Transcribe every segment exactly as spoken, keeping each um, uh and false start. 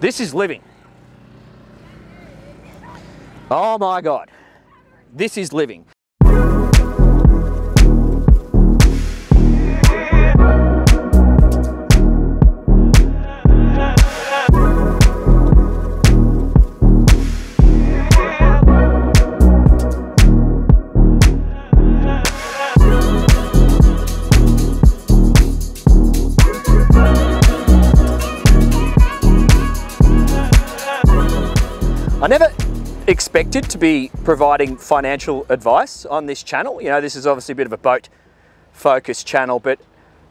This is living. Oh my God, this is living. I never expected to be providing financial advice on this channel. You know, this is obviously a bit of a boat focused channel, but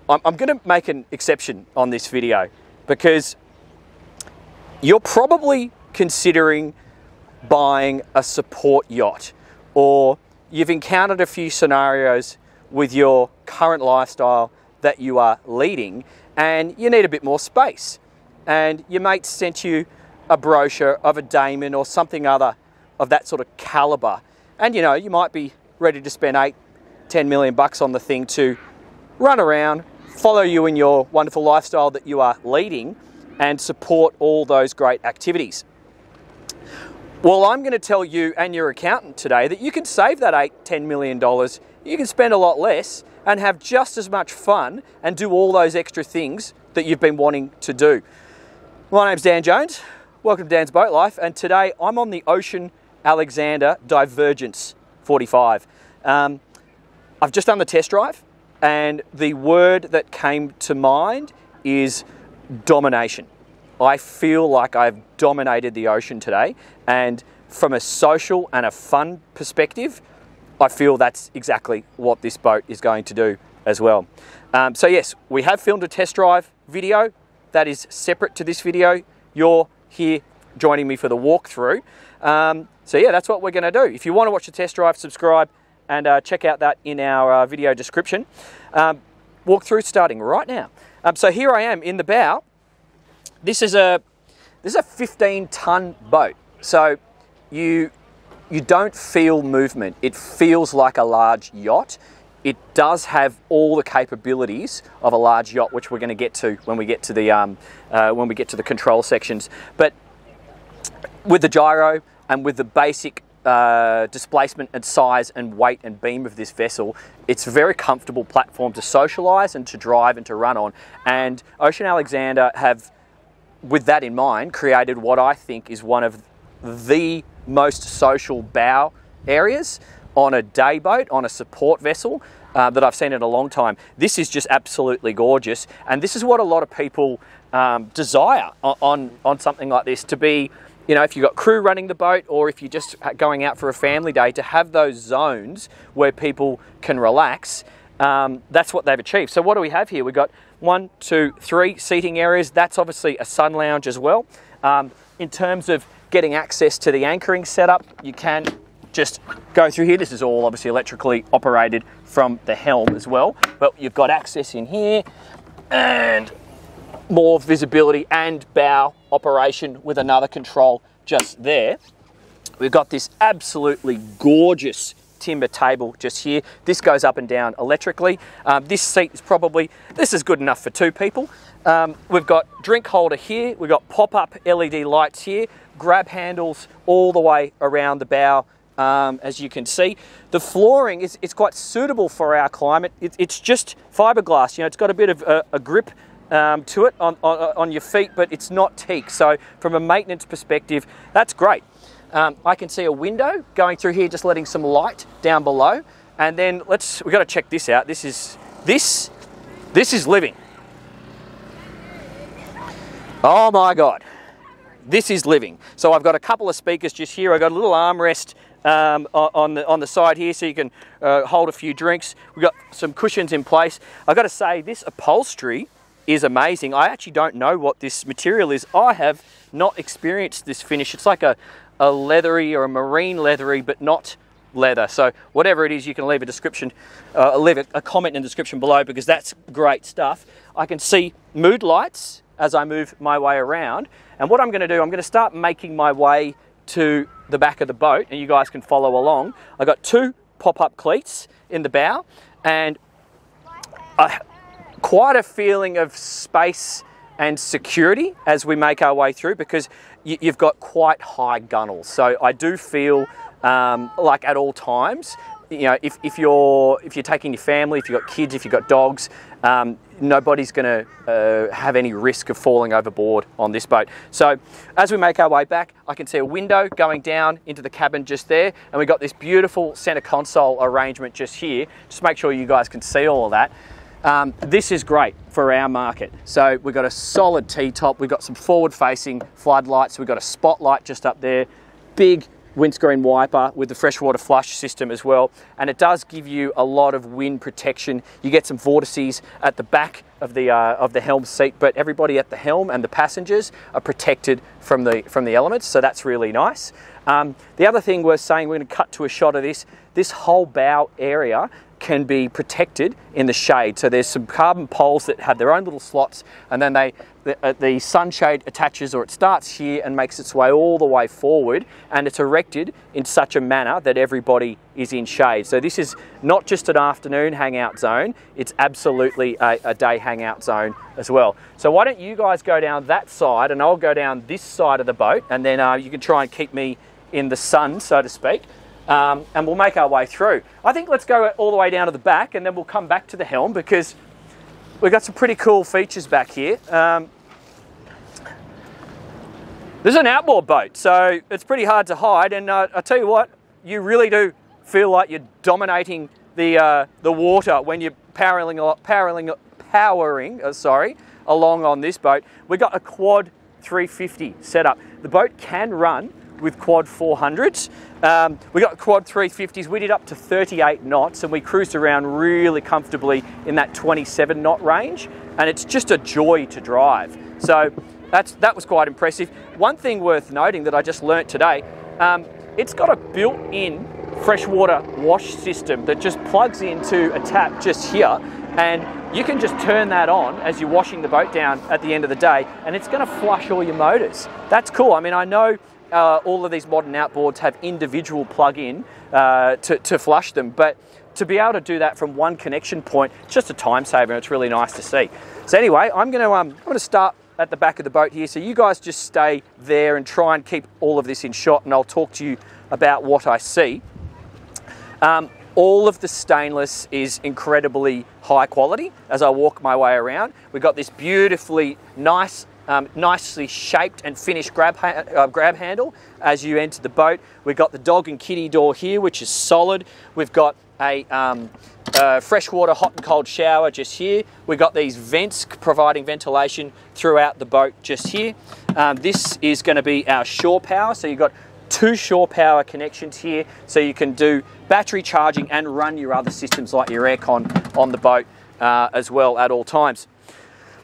I'm, I'm going to make an exception on this video because you're probably considering buying a support yacht, or you've encountered a few scenarios with your current lifestyle that you are leading and you need a bit more space, and your mate sent you a brochure of a Damen or something other of that sort of caliber. And you know, you might be ready to spend eight, ten million bucks on the thing to run around, follow you in your wonderful lifestyle that you are leading and support all those great activities. Well, I'm gonna tell you and your accountant today that you can save that eight, ten million dollars, you can spend a lot less and have just as much fun and do all those extra things that you've been wanting to do. My name's Dan Jones. Welcome to Dan's Boat Life, and today I'm on the Ocean Alexander Divergence forty-five. Um, I've just done the test drive, and the word that came to mind is domination. I feel like I've dominated the ocean today, and from a social and a fun perspective, I feel that's exactly what this boat is going to do as well. Um, so yes, we have filmed a test drive video that is separate to this video. Your here joining me for the walkthrough. Um, so yeah, that's what we're gonna do. If you wanna watch the test drive, subscribe and uh, check out that in our uh, video description. Um, walkthrough starting right now. Um, so here I am in the bow. This is a this is a fifteen ton boat. So you, you don't feel movement. It feels like a large yacht. It does have all the capabilities of a large yacht, which we're going to get to when we get to the um, uh, when we get to the control sections. But with the gyro and with the basic uh, displacement and size and weight and beam of this vessel, it's a very comfortable platform to socialise and to drive and to run on. And Ocean Alexander have, with that in mind, created what I think is one of the most social bow areas on a day boat, on a support vessel uh, that I've seen in a long time. This is just absolutely gorgeous, and this is what a lot of people um, desire on, on, on something like this, to be, you know, if you've got crew running the boat or if you're just going out for a family day, to have those zones where people can relax. Um, that's what they've achieved. So what do we have here? We've got one, two, three seating areas. That's obviously a sun lounge as well. Um, in terms of getting access to the anchoring setup, you can just go through here. This is all obviously electrically operated from the helm as well, but you've got access in here and more visibility and bow operation with another control just there. We've got this absolutely gorgeous timber table just here. This goes up and down electrically. Um, this seat is probably, this is good enough for two people. Um, we've got drink holder here. We've got pop-up L E D lights here, grab handles all the way around the bow. Um, as you can see, the flooring is it's quite suitable for our climate. It, it's just fiberglass, you know, it's got a bit of a, a grip um, to it on, on, on your feet, but it's not teak. So from a maintenance perspective, that's great. Um, I can see a window going through here, just letting some light down below. And then let's, we've got to check this out. This is, this, this is living. Oh my God, this is living. So I've got a couple of speakers just here. I've got a little armrest Um, on the on the side here, so you can uh, hold a few drinks. We've got some cushions in place. I've got to say, this upholstery is amazing. I actually don't know what this material is. I have not experienced this finish. It's like a, a leathery or a marine leathery, but not leather. So whatever it is, you can leave a description, uh, leave a, a comment in the description below, because that's great stuff. I can see mood lights as I move my way around. And what I'm going to do, I'm going to start making my way to the back of the boat, and you guys can follow along. I got two pop-up cleats in the bow, and a, quite a feeling of space and security as we make our way through, because you've got quite high gunnels. So I do feel um, like at all times, you know, if, if you're if you're taking your family, if you've got kids, if you've got dogs, um, nobody's going to uh, have any risk of falling overboard on this boat. So as we make our way back, I can see a window going down into the cabin just there, and we've got this beautiful center console arrangement just here. Just make sure you guys can see all of that. Um, this is great for our market. So we've got a solid T-top, we've got some forward-facing floodlights, we've got a spotlight just up there, big windscreen wiper with the freshwater flush system as well, and it does give you a lot of wind protection. You get some vortices at the back of the uh, of the helm seat, but everybody at the helm and the passengers are protected from the from the elements, so that's really nice. Um, the other thing worth saying, we're going to cut to a shot of this. This whole bow area can be protected in the shade. So there's some carbon poles that have their own little slots, and then they the, the sunshade attaches, or it starts here and makes its way all the way forward, and it's erected in such a manner that everybody is in shade. So this is not just an afternoon hangout zone, it's absolutely a, a day hangout zone as well. So why don't you guys go down that side and I'll go down this side of the boat, and then uh, you can try and keep me in the sun, so to speak. Um, and we'll make our way through. I think let's go all the way down to the back, and then we'll come back to the helm, because we've got some pretty cool features back here. Um, this is an outboard boat, so it's pretty hard to hide, and uh, I tell you what, you really do feel like you're dominating the, uh, the water when you're powering, powering, powering uh, sorry, along on this boat. We've got a quad three fifty set up. The boat can run with quad four hundreds. Um, we got quad three fifties. We did up to thirty-eight knots, and we cruised around really comfortably in that twenty-seven knot range, and it's just a joy to drive. So that's that was quite impressive. One thing worth noting that I just learnt today, um, it's got a built-in freshwater wash system that just plugs into a tap just here, and you can just turn that on as you're washing the boat down at the end of the day, and it's going to flush all your motors. That's cool. I mean, I know Uh, all of these modern outboards have individual plug-in uh, to, to flush them, but to be able to do that from one connection point, it's just a time saver, and it's really nice to see. So anyway, I'm going to um, I'm going to start at the back of the boat here, so you guys just stay there and try and keep all of this in shot, and I'll talk to you about what I see. Um, all of the stainless is incredibly high quality as I walk my way around. We've got this beautifully nice Um, nicely shaped and finished grab, ha uh, grab handle as you enter the boat. We've got the dog and kitty door here, which is solid. We've got a um, uh, freshwater hot and cold shower just here. We've got these vents providing ventilation throughout the boat just here. Um, this is going to be our shore power. So you've got two shore power connections here, so you can do battery charging and run your other systems like your aircon on the boat uh, as well at all times.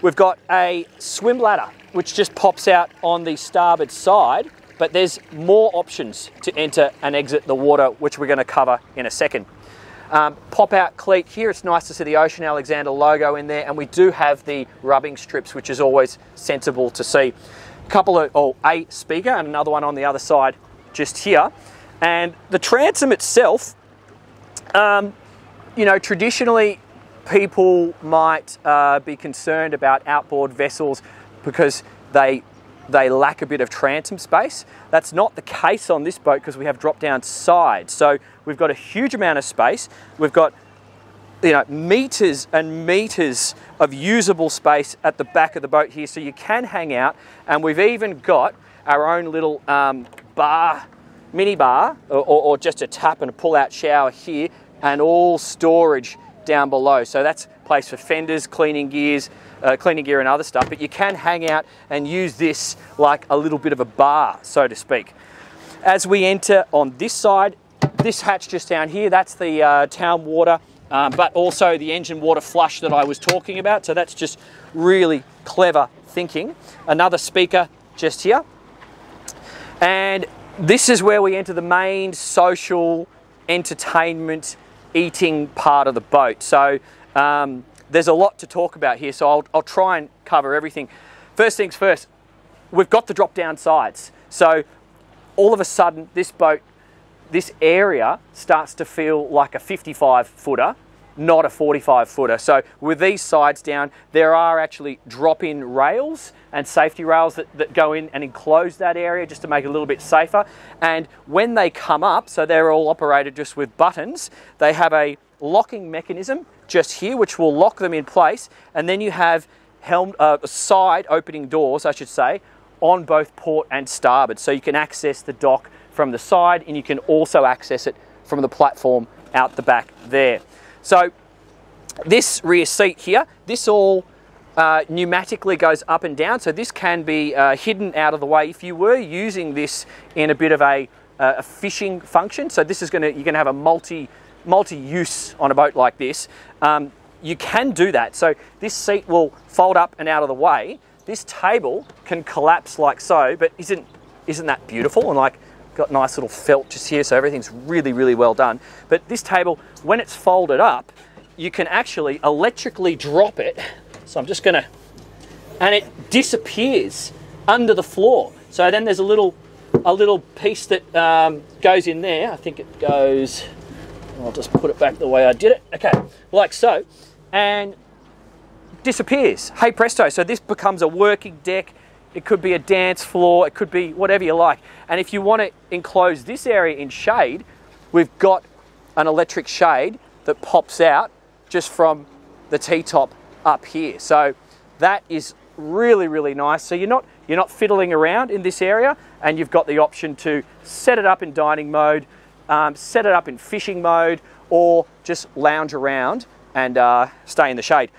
We've got a swim ladder which just pops out on the starboard side, but there's more options to enter and exit the water, which we're going to cover in a second. Um, pop out cleat here, it's nice to see the Ocean Alexander logo in there, and we do have the rubbing strips, which is always sensible to see. A couple of, oh, a speaker and another one on the other side just here. And the transom itself, um, you know, traditionally people might uh, be concerned about outboard vessels because they they lack a bit of transom space. That's not the case on this boat, because we have drop down sides, so we've got a huge amount of space. We've got, you know, meters and meters of usable space at the back of the boat here, so you can hang out, and we've even got our own little um, bar, mini bar, or, or just a tap and a pull-out shower here, and all storage down below. So that's a place for fenders, cleaning gears, uh, cleaning gear and other stuff, but you can hang out and use this like a little bit of a bar, so to speak. As we enter on this side, this hatch just down here, that's the uh, town water, um, but also the engine water flush that I was talking about. So that's just really clever thinking. Another speaker just here. And this is where we enter the main social entertainment eating part of the boat. So um, there's a lot to talk about here, so I'll, I'll try and cover everything. First things first, we've got the drop down sides. So all of a sudden this boat, this area starts to feel like a fifty-five footer not a forty-five footer. So with these sides down, there are actually drop-in rails and safety rails that, that go in and enclose that area just to make it a little bit safer. And when they come up, so they're all operated just with buttons, they have a locking mechanism just here, which will lock them in place. And then you have helm, uh, side opening doors, I should say, on both port and starboard. So you can access the dock from the side, and you can also access it from the platform out the back there. So this rear seat here, this all uh, pneumatically goes up and down. So this can be uh, hidden out of the way if you were using this in a bit of a, uh, a fishing function. So this is going to, you're going to have a multi, multi-use on a boat like this. Um, you can do that. So this seat will fold up and out of the way. This table can collapse like so, but isn't, isn't that beautiful? And like, got nice little felt just here, so everything's really, really well done. But this table, when it's folded up, you can actually electrically drop it. So I'm just gonna, and it disappears under the floor. So then there's a little, a little piece that um, goes in there. I think it goes, I'll just put it back the way I did it. Okay, like so, and disappears. Hey presto, so this becomes a working deck. It could be a dance floor, it could be whatever you like. And if you want to enclose this area in shade, we've got an electric shade that pops out just from the T-top up here. So that is really, really nice. So you're not, you're not fiddling around in this area, and you've got the option to set it up in dining mode, um, set it up in fishing mode, or just lounge around and uh, stay in the shade.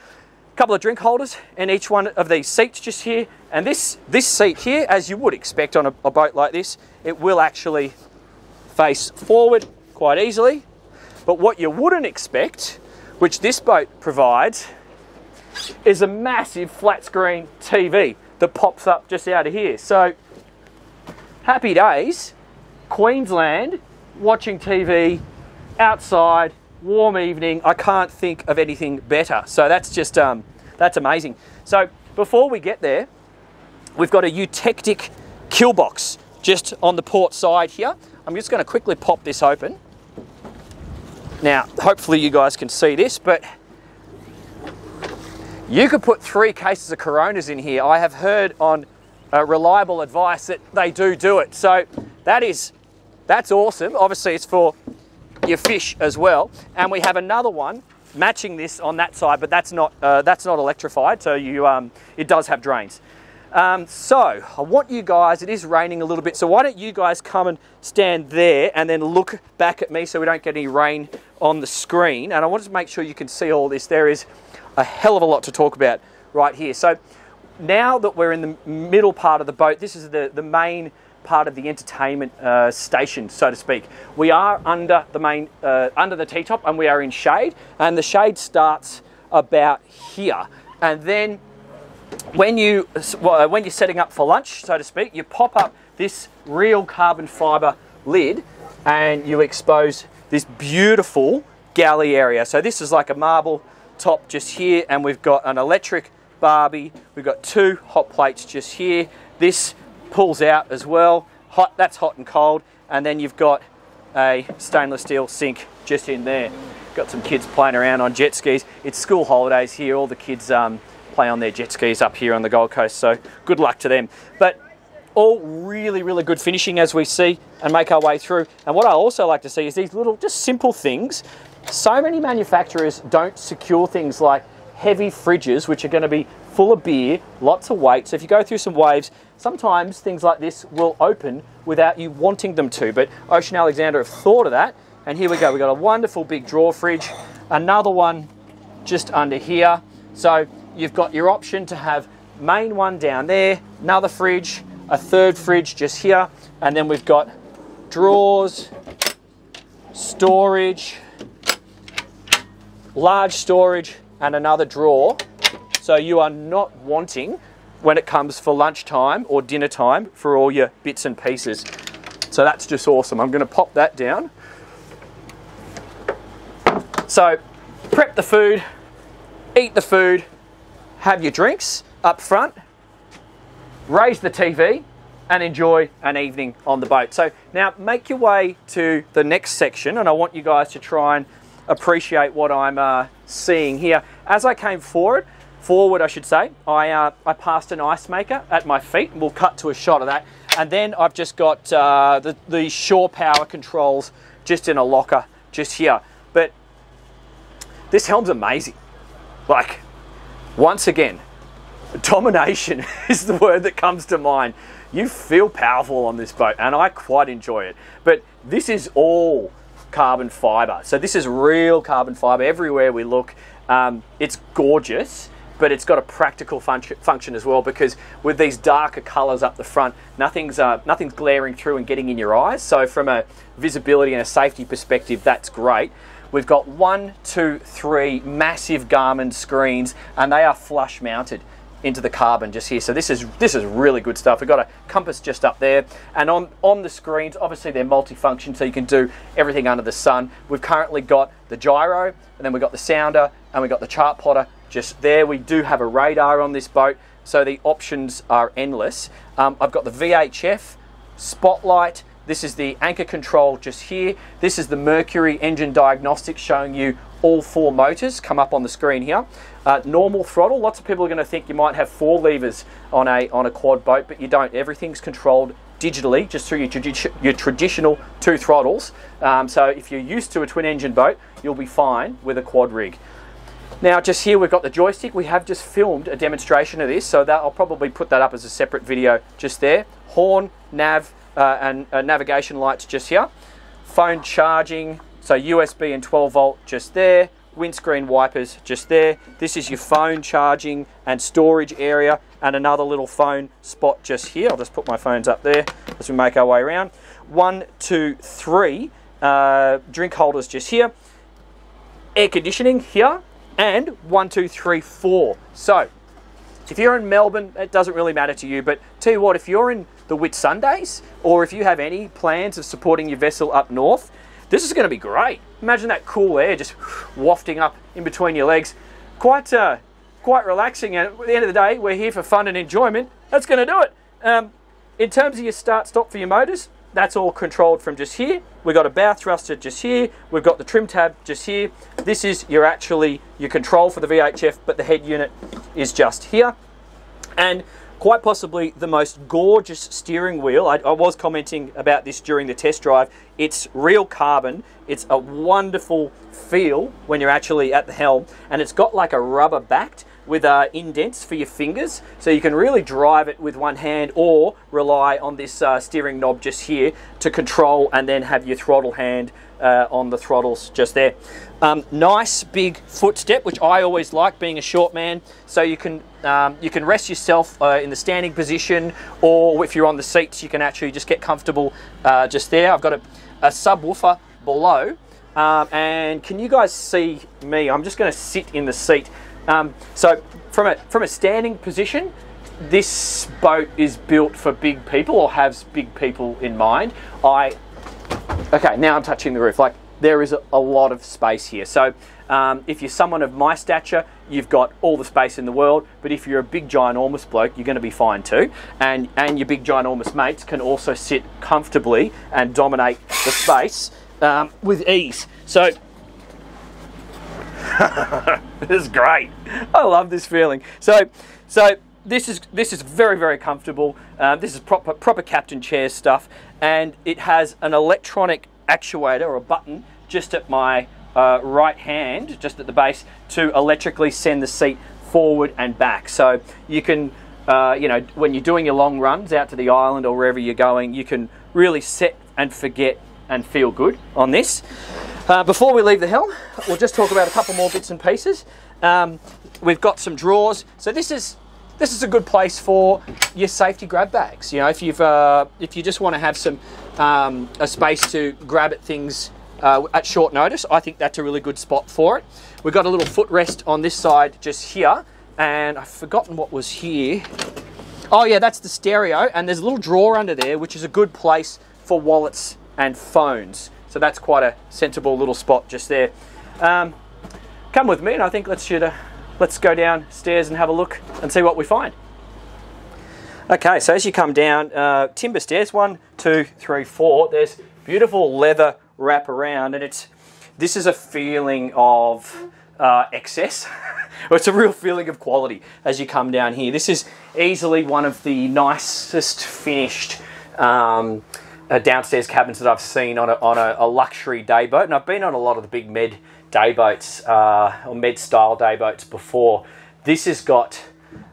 Couple of drink holders in each one of these seats just here, and this this seat here, as you would expect on a, a boat like this, it will actually face forward quite easily. But what you wouldn't expect, which this boat provides, is a massive flat screen T V that pops up just out of here. So happy days, Queensland, watching T V outside, warm evening. I can't think of anything better. So that's just, um, that's amazing. So before we get there, we've got a eutectic kill box just on the port side here. I'm just going to quickly pop this open. Now, hopefully you guys can see this, but you could put three cases of Coronas in here. I have heard on uh, reliable advice that they do do it. So that is, that's awesome. Obviously it's for your fish as well, and we have another one matching this on that side, but that's not uh, that's not electrified, so you um, it does have drains. Um, so I want you guys, it is raining a little bit, so why don't you guys come and stand there and then look back at me so we don't get any rain on the screen. And I wanted to make sure you can see all this. There is a hell of a lot to talk about right here. So now that we're in the middle part of the boat, this is the, the main part of the entertainment uh, station, so to speak. We are under the main, uh, under the T-top, and we are in shade, and the shade starts about here. And then when you well, when you're setting up for lunch, so to speak, you pop up this real carbon fiber lid, and you expose this beautiful galley area. So this is like a marble top just here, and we've got an electric Barbie. We've got two hot plates just here. This pulls out as well, hot, that's hot and cold, and then you've got a stainless steel sink just in there. Got some kids playing around on jet skis. It's school holidays here, all the kids um, play on their jet skis up here on the Gold Coast, so good luck to them. But all really, really good finishing as we see and make our way through. And what I also like to see is these little, just simple things. So many manufacturers don't secure things like heavy fridges, which are going to be full of beer, lots of weight. So if you go through some waves, sometimes things like this will open without you wanting them to, but Ocean Alexander have thought of that. And here we go, we've got a wonderful big drawer fridge, another one just under here. So you've got your option to have main one down there, another fridge, a third fridge just here, and then we've got drawers, storage, large storage, and another drawer. So you are not wanting when it comes for lunchtime or dinner time for all your bits and pieces. So that's just awesome. I'm going to pop that down. So prep the food, eat the food, have your drinks up front, raise the T V, and enjoy an evening on the boat. So now make your way to the next section, and I want you guys to try and appreciate what I'm uh, seeing here. As I came forward, forward I should say, I, uh, I passed an ice maker at my feet. We'll cut to a shot of that. And then I've just got uh, the, the shore power controls just in a locker just here. But this helm's amazing. Like, once again, domination is the word that comes to mind. You feel powerful on this boat, and I quite enjoy it. But this is all carbon fiber. So this is real carbon fiber everywhere we look. Um, it's gorgeous, but it's got a practical fun function as well, because with these darker colors up the front, nothing's, uh, nothing's glaring through and getting in your eyes. So from a visibility and a safety perspective, that's great. We've got one, two, three massive Garmin screens, and they are flush mounted into the carbon just here. So this is this is really good stuff. We've got a compass just up there, and on on the screens, obviously they're multifunction, so you can do everything under the sun. We've currently got the gyro, and then we've got the sounder, and we've got the chart plotter just there. We do have a radar on this boat, so the options are endless. Um, I've got the V H F, spotlight. This is the anchor control just here. This is the Mercury engine diagnostics showing you all four motors come up on the screen here. Uh, normal throttle, lots of people are going to think you might have four levers on a, on a quad boat, but you don't. Everything's controlled digitally just through your, tradi your traditional two throttles. Um, so if you're used to a twin engine boat, you'll be fine with a quad rig. Now just here we've got the joystick. We have just filmed a demonstration of this, so that I'll probably put that up as a separate video just there. Horn, nav, Uh, and uh, navigation lights just here, phone charging, so U S B and twelve volt just there, windscreen wipers just there. This is your phone charging and storage area, and another little phone spot just here. I'll just put my phones up there as we make our way around. One, two, three uh, drink holders just here, air conditioning here, and one, two, three, four. So if you're in Melbourne, it doesn't really matter to you, but tell you what, if you're in the Whitsundays, or if you have any plans of supporting your vessel up north, this is going to be great. Imagine that cool air just wafting up in between your legs. Quite uh, quite relaxing, and at the end of the day, we're here for fun and enjoyment. That's going to do it. Um, in terms of your start-stop for your motors, that's all controlled from just here. We've got a bow thruster just here. We've got the trim tab just here. This is your actually your control for the V H F, but the head unit is just here. And quite possibly the most gorgeous steering wheel. I, I was commenting about this during the test drive. It's real carbon. It's a wonderful feel when you're actually at the helm. And it's got like a rubber backed with uh, indents for your fingers. So you can really drive it with one hand, or rely on this uh, steering knob just here to control, and then have your throttle hand uh, on the throttles just there. Um, nice big footstep, which I always like being a short man. So you can um, you can rest yourself uh, in the standing position, or if you're on the seats, you can actually just get comfortable uh, just there. I've got a, a subwoofer below. Um, and can you guys see me? I'm just gonna sit in the seat. Um, so from a, from a standing position, this boat is built for big people, or has big people in mind. I, okay, now I'm touching the roof. Like, there is a, a lot of space here. So um, if you're someone of my stature, you've got all the space in the world, but if you're a big ginormous bloke, you're gonna be fine too. And, and your big ginormous mates can also sit comfortably and dominate the space um, with ease. So. This is great. I love this feeling. So, so this is this is very very comfortable. Uh, this is proper proper captain chair stuff, and it has an electronic actuator, or a button, just at my uh, right hand, just at the base, to electrically send the seat forward and back. So you can, uh, you know, when you're doing your long runs out to the island or wherever you're going, you can really set and forget and feel good on this. Uh, before we leave the helm, we'll just talk about a couple more bits and pieces. Um, we've got some drawers, so this is this is a good place for your safety grab bags. You know, if you've uh, if you just want to have some um, a space to grab at things uh, at short notice, I think that's a really good spot for it. We've got a little footrest on this side just here, and I've forgotten what was here. Oh yeah, that's the stereo, and there's a little drawer under there, which is a good place for wallets and phones. So that's quite a sensible little spot just there. Um, come with me, and I think let's shoot a, let's go downstairs and have a look and see what we find. Okay, so as you come down, uh, timber stairs, one, two, three, four. There's beautiful leather wrap around, and it's This is a feeling of uh, excess. It's a real feeling of quality as you come down here. This is easily one of the nicest finished um, uh, downstairs cabins that I've seen on a, on a, a luxury day boat. And I've been on a lot of the big med day boats uh, or med style day boats before. This has got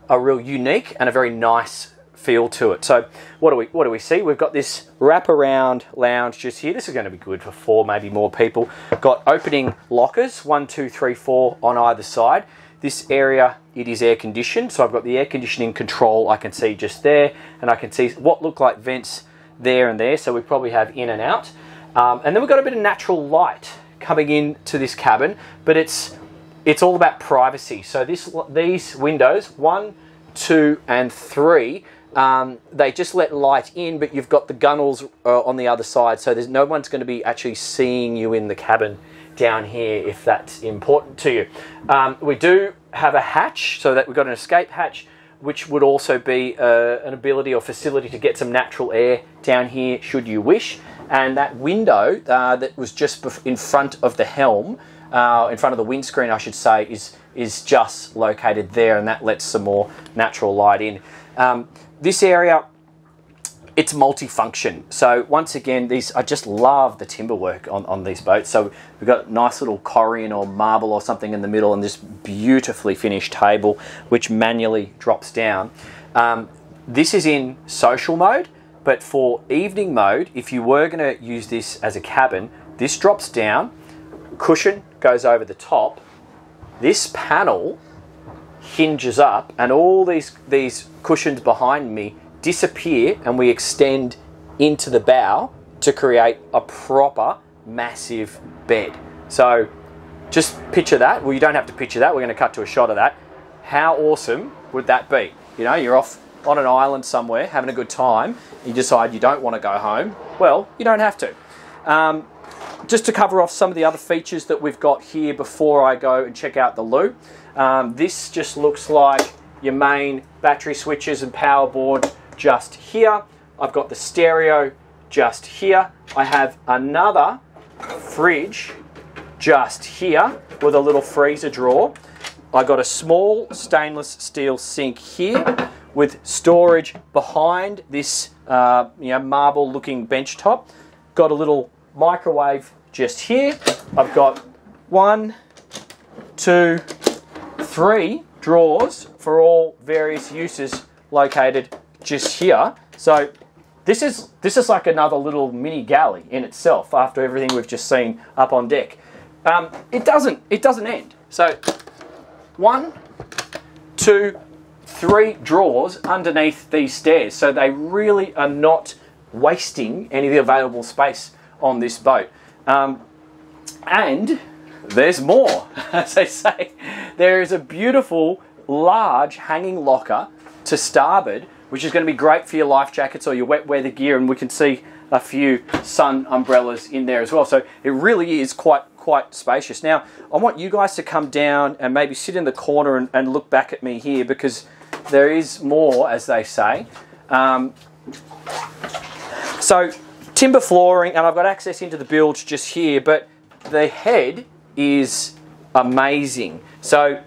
a real unique and a very nice feel to it. So what do we what do we see? We've got this wraparound lounge just here. This is going to be good for four, maybe more people. Got opening lockers, one, two, three, four on either side. This area, it is air conditioned. So I've got the air conditioning control I can see just there, and I can see what look like vents there and there. So we probably have in and out. Um, and then we've got a bit of natural light coming into this cabin, but it's it's all about privacy. So this these windows, one, two, and three, um, they just let light in, but you've got the gunnels uh, on the other side, so there's no one's going to be actually seeing you in the cabin down here if that's important to you. Um, we do have a hatch, so that we've got an escape hatch, which would also be uh, an ability or facility to get some natural air down here should you wish. And that window uh, that was just in front of the helm, Uh, in front of the windscreen, I should say, is is just located there, and that lets some more natural light in. Um, this area, it's multifunction. So once again, these I just love the timber work on, on these boats. So we've got a nice little Corian or marble or something in the middle, and this beautifully finished table, which manually drops down. Um, this is in social mode, but for evening mode, if you were going to use this as a cabin, this drops down. Cushion goes over the top, this panel hinges up, and all these these cushions behind me disappear, and we extend into the bow to create a proper massive bed. So just picture that. Well, you don't have to picture that, we're going to cut to a shot of that. How awesome would that be? You know, you're off on an island somewhere having a good time, you decide you don't want to go home. Well, you don't have to. um, Just to cover off some of the other features that we've got here before I go and check out the loo. Um, this just looks like your main battery switches and power board just here. I've got the stereo just here. I have another fridge just here with a little freezer drawer. I've got a small stainless steel sink here with storage behind this uh, you know, marble looking bench top. Got a little microwave just here. I've got one, two, three drawers for all various uses located just here. So this is this is like another little mini galley in itself after everything we've just seen up on deck. Um, it doesn't it doesn't end. So one, two, three drawers underneath these stairs. So they really are not wasting any of the available space on this boat. Um, and there's more, as they say. There is a beautiful large hanging locker to starboard, which is going to be great for your life jackets or your wet weather gear, and we can see a few sun umbrellas in there as well. So it really is quite quite spacious. Now I want you guys to come down and maybe sit in the corner and, and look back at me here, because there is more, as they say. Um, so timber flooring, and I've got access into the bilge just here, but the head is amazing. So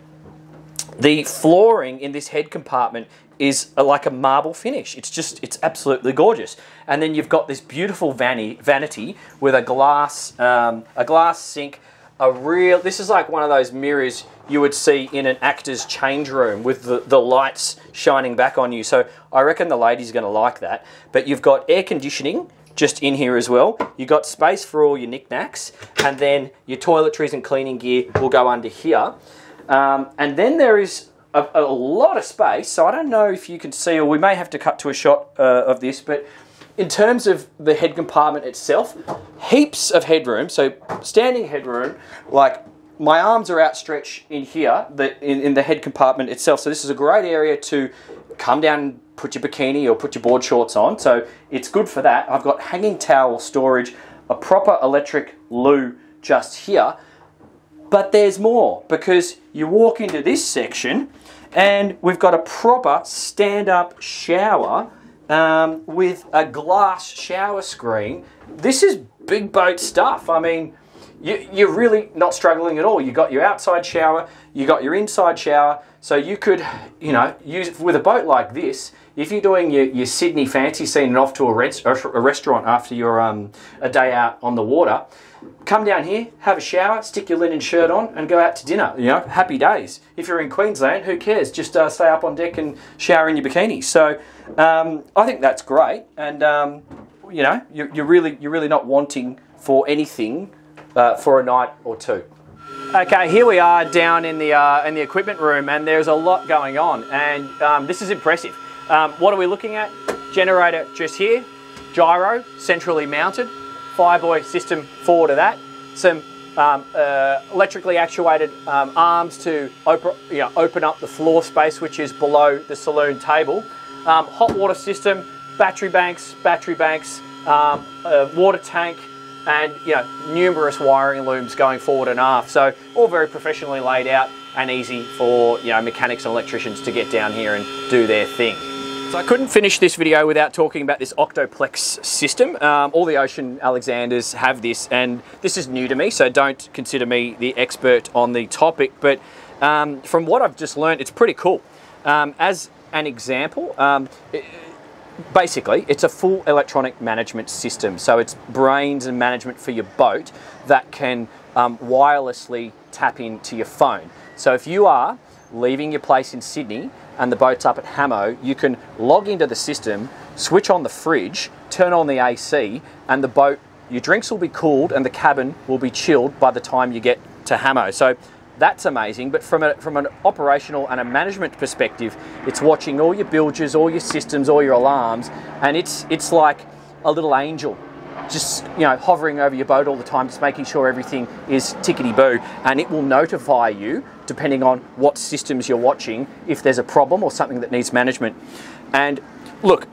the flooring in this head compartment is like a marble finish. It's just, it's absolutely gorgeous. And then you've got this beautiful vanity, vanity with a glass, um, a glass sink, a real, this is like one of those mirrors you would see in an actor's change room with the, the lights shining back on you. So I reckon the lady's gonna like that. But you've got air conditioning just in here as well. You've got space for all your knickknacks, and then your toiletries and cleaning gear will go under here. Um, and then there is a, a lot of space, so I don't know if you can see, or we may have to cut to a shot uh, of this, but in terms of the head compartment itself, heaps of headroom, so standing headroom, like my arms are outstretched in here, the, in, in the head compartment itself, so this is a great area to come down and put your bikini or put your board shorts on, so it's good for that. I've got hanging towel storage, a proper electric loo just here, but there's more, because you walk into this section and we've got a proper stand-up shower um, with a glass shower screen. This is big boat stuff. I mean, you, you're really not struggling at all. You got your outside shower, you got your inside shower, so you could, you know, use with a boat like this. If you're doing your, your Sydney fancy scene and off to a, rest, a restaurant after your um, a day out on the water, come down here, have a shower, stick your linen shirt on, and go out to dinner. You know, happy days. If you're in Queensland, who cares? Just uh, stay up on deck and shower in your bikini. So um, I think that's great, and um, you know, you're, you're really you're really not wanting for anything uh, for a night or two. Okay, here we are down in the uh, in the equipment room, and there's a lot going on, and um, this is impressive. Um, what are we looking at? Generator just here, gyro centrally mounted, Fireboy system forward of that, some um, uh, electrically actuated um, arms to open, you know, open up the floor space, which is below the saloon table, um, hot water system, battery banks, battery banks, um, a water tank, and you know, numerous wiring looms going forward and aft. So all very professionally laid out and easy for, you know, mechanics and electricians to get down here and do their thing. So I couldn't finish this video without talking about this Octoplex system. Um, all the Ocean Alexanders have this, and this is new to me, so don't consider me the expert on the topic, but um, from what I've just learned, it's pretty cool. Um, as an example, um, it, basically it's a full electronic management system. So it's brains and management for your boat that can um, wirelessly tap into your phone. So if you are leaving your place in Sydney and the boat's up at Hamo, you can log into the system, switch on the fridge, turn on the A C, and the boat, your drinks will be cooled and the cabin will be chilled by the time you get to Hamo. So that's amazing, but from, a, from an operational and a management perspective, it's watching all your bilges, all your systems, all your alarms, and it's, it's like a little angel just, you know, hovering over your boat all the time, just making sure everything is tickety-boo, and it will notify you depending on what systems you're watching if there's a problem or something that needs management. And look,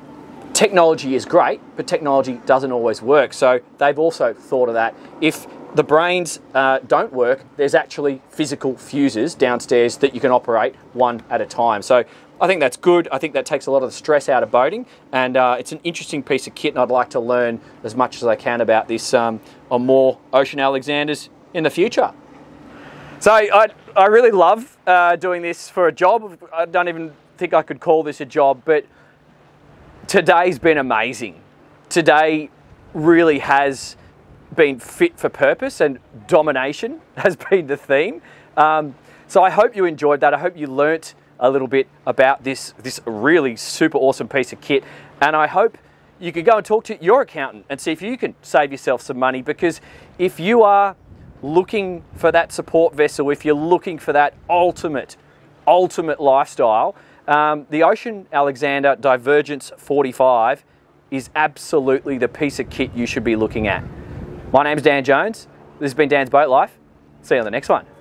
technology is great, but technology doesn't always work, so they've also thought of that. If the brains uh, don't work, there's actually physical fuses downstairs that you can operate one at a time. So I think that's good. I think that takes a lot of the stress out of boating, and uh, it's an interesting piece of kit, and I'd like to learn as much as I can about this um, on more Ocean Alexanders in the future. So I, I really love uh, doing this for a job. I don't even think I could call this a job, but today's been amazing. Today really has been fit for purpose, and domination has been the theme. Um, so I hope you enjoyed that. I hope you learnt a little bit about this, this really super awesome piece of kit. And I hope you could go and talk to your accountant and see if you can save yourself some money, because if you are looking for that support vessel, if you're looking for that ultimate, ultimate lifestyle, um, the Ocean Alexander Divergence forty-five is absolutely the piece of kit you should be looking at. My name's Dan Jones. This has been Dan's Boat Life. See you on the next one.